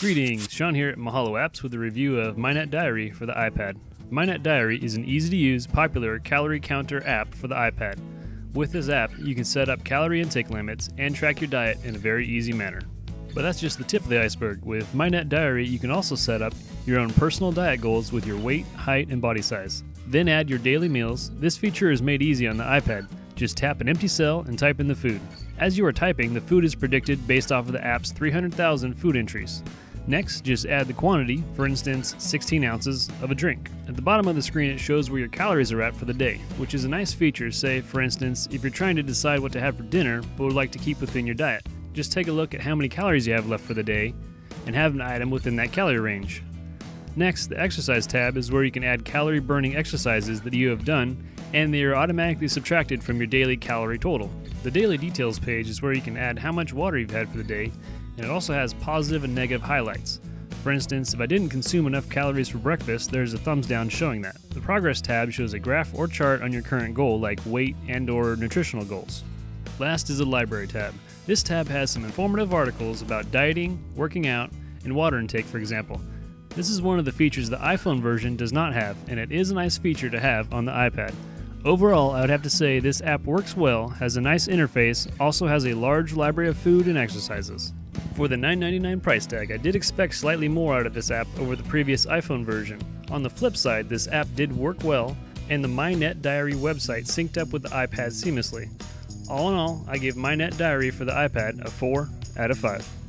Greetings, Sean here at Mahalo Apps with a review of MyNetDiary for the iPad. MyNetDiary is an easy-to-use, popular calorie counter app for the iPad. With this app, you can set up calorie intake limits and track your diet in a very easy manner. But that's just the tip of the iceberg. With MyNetDiary, you can also set up your own personal diet goals with your weight, height, and body size. Then add your daily meals. This feature is made easy on the iPad. Just tap an empty cell and type in the food. As you are typing, the food is predicted based off of the app's 300,000 food entries. Next, just add the quantity, for instance, 16 ounces of a drink. At the bottom of the screen, it shows where your calories are at for the day, which is a nice feature, say, for instance, if you're trying to decide what to have for dinner but would like to keep within your diet. Just take a look at how many calories you have left for the day and have an item within that calorie range. Next, the exercise tab is where you can add calorie burning exercises that you have done, and they are automatically subtracted from your daily calorie total. The daily details page is where you can add how much water you've had for the day, and it also has positive and negative highlights. For instance, if I didn't consume enough calories for breakfast, there's a thumbs down showing that. The progress tab shows a graph or chart on your current goal, like weight and/or nutritional goals. Last is the library tab. This tab has some informative articles about dieting, working out, and water intake, for example. This is one of the features the iPhone version does not have, and it is a nice feature to have on the iPad. Overall, I would have to say this app works well, has a nice interface, also has a large library of food and exercises. For the $9.99 price tag, I did expect slightly more out of this app over the previous iPhone version. On the flip side, this app did work well, and the MyNetDiary website synced up with the iPad seamlessly. All in all, I gave MyNetDiary for the iPad a 4 out of 5.